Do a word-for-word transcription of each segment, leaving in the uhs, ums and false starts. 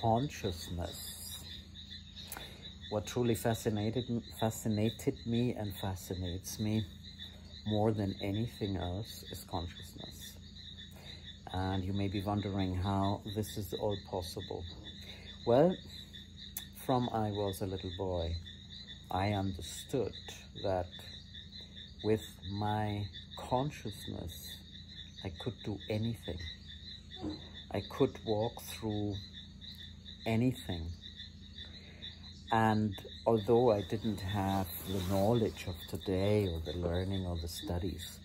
consciousness. What truly fascinated fascinated me and fascinates me more than anything else is consciousness. And you may be wondering how this is all possible. Well, from I was a little boy, I understood that with my consciousness, I could do anything. I could walk through anything. And although I didn't have the knowledge of today or the learning or the studies,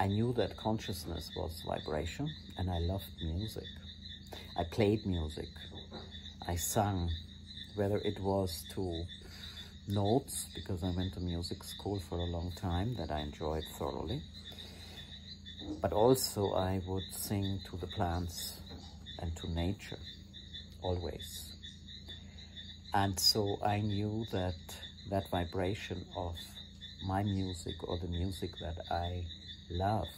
I knew that consciousness was vibration, and I loved music. I played music. I sang, whether it was to notes, because I went to music school for a long time that I enjoyed thoroughly, but also I would sing to the plants and to nature, always. And so I knew that that vibration of my music, or the music that I loved,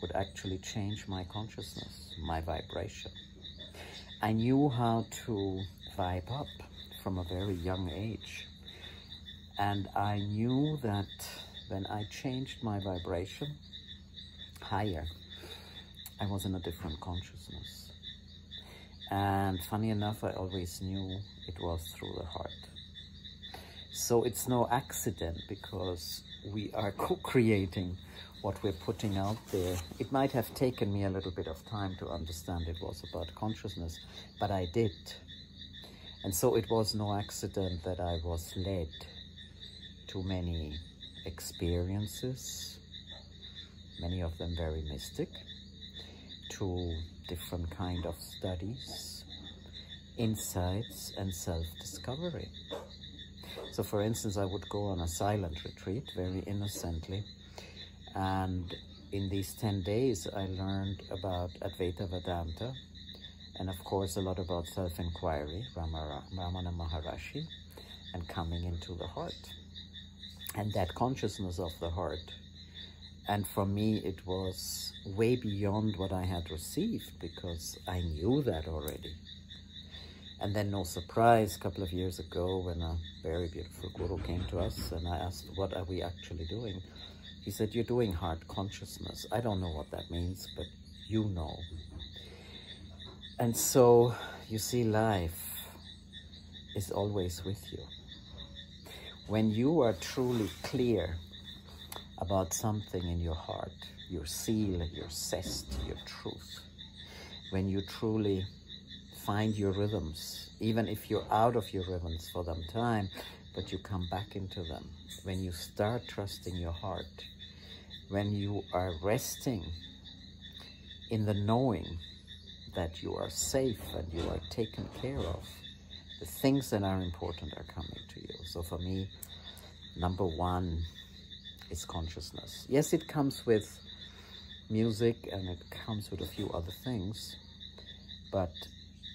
would actually change my consciousness, my vibration. I knew how to vibe up from a very young age, and I knew that when I changed my vibration higher, I was in a different consciousness. And funny enough, I always knew it was through the heart. So it's no accident, because we are co-creating what we're putting out there. It might have taken me a little bit of time to understand it was about consciousness, but I did. And so it was no accident that I was led to many experiences, many of them very mystic, to different kind of studies, insights, and self-discovery. So for instance, I would go on a silent retreat very innocently, and in these ten days I learned about Advaita Vedanta, and of course a lot about self-inquiry, Ramana, Ramana Maharashi, and coming into the heart, and that consciousness of the heart. And for me, it was way beyond what I had received, because I knew that already. And then no surprise, a couple of years ago, when a very beautiful guru came to us and I asked, what are we actually doing? He said, you're doing heart consciousness. I don't know what that means, but you know. And so, you see, life is always with you. When you are truly clear about something in your heart, your seal, your zest, your truth, when you truly find your rhythms, even if you're out of your rhythms for some time, but you come back into them, when you start trusting your heart, when you are resting in the knowing that you are safe and you are taken care of, the things that are important are coming to you. So for me, number one is consciousness. Yes, it comes with music and it comes with a few other things, but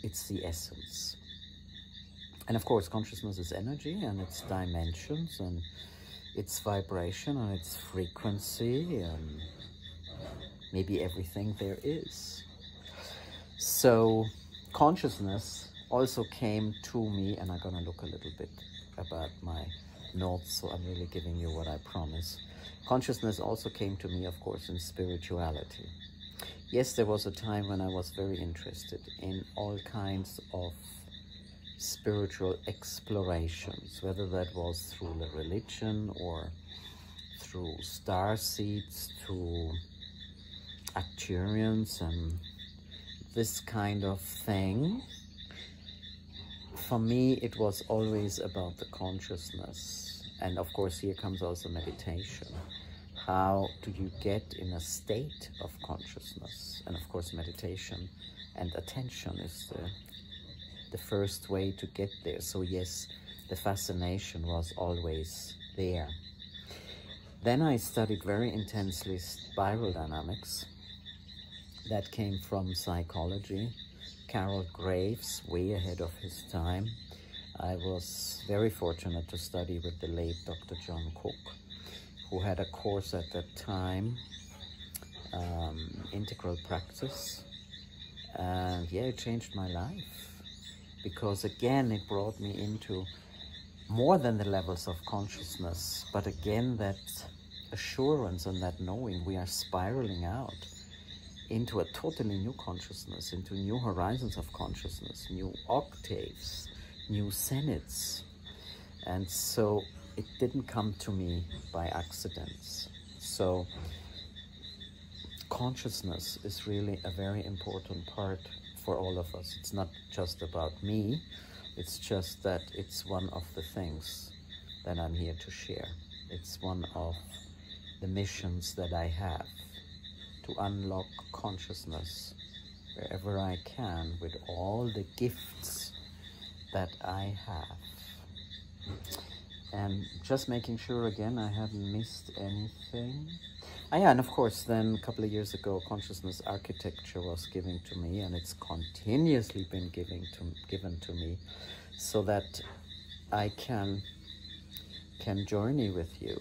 it's the essence. And of course, consciousness is energy, and its dimensions, and its vibration, and its frequency, and maybe everything there is. So consciousness also came to me, and I'm gonna look a little bit about my notes, so I'm really giving you what I promise. Consciousness also came to me, of course, in spirituality. Yes, there was a time when I was very interested in all kinds of spiritual explorations, whether that was through the religion or through star seeds, through Acturians and this kind of thing. For me, it was always about the consciousness. And of course, here comes also meditation. How do you get in a state of consciousness? And of course, meditation and attention is the, the first way to get there. So yes, the fascination was always there. Then I studied very intensely spiral dynamics. That came from psychology. Carol Graves, way ahead of his time. I was very fortunate to study with the late Doctor John Cook, who had a course at that time, um, Integral Practice. And yeah, it changed my life. because again it brought me into more than the levels of consciousness, but again that assurance and that knowing we are spiraling out into a totally new consciousness, into new horizons of consciousness, new octaves, new senates. And so it didn't come to me by accident. So consciousness is really a very important part for all of us. It's not just about me, it's just that it's one of the things that I'm here to share. It's one of the missions that I have, to unlock consciousness wherever I can with all the gifts that I have. And just making sure again I haven't missed anything. Ah, yeah, and of course then a couple of years ago consciousness architecture was given to me, and it's continuously been giving to, given to me so that I can, can journey with you.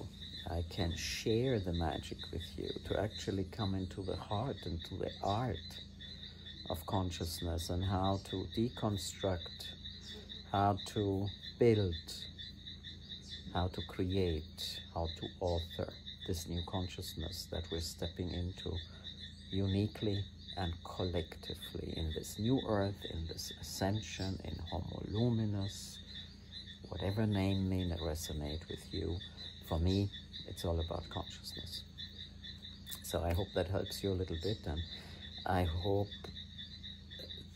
I can share the magic with you, to actually come into the heart and to the art of consciousness and how to deconstruct, how to build, how to create, how to author this new consciousness that we're stepping into uniquely and collectively in this new earth, in this ascension, in homo luminous, whatever name may resonate with you. For me, it's all about consciousness. So I hope that helps you a little bit, and I hope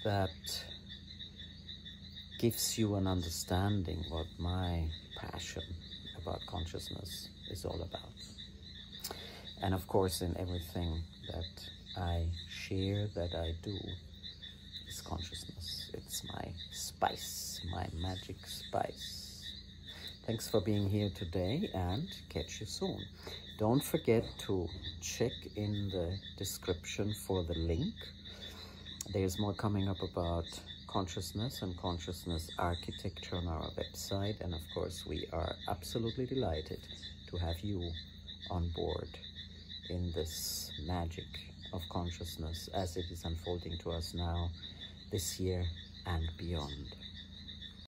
that gives you an understanding what my passion about consciousness is all about. And of course, in everything that I share, that I do, is consciousness. It's my spice, my magic spice. Thanks for being here today, and catch you soon. Don't forget to check in the description for the link. There's more coming up about consciousness and consciousness architecture on our website. And of course, we are absolutely delighted to have you on board in this magic of consciousness as it is unfolding to us now, this year and beyond.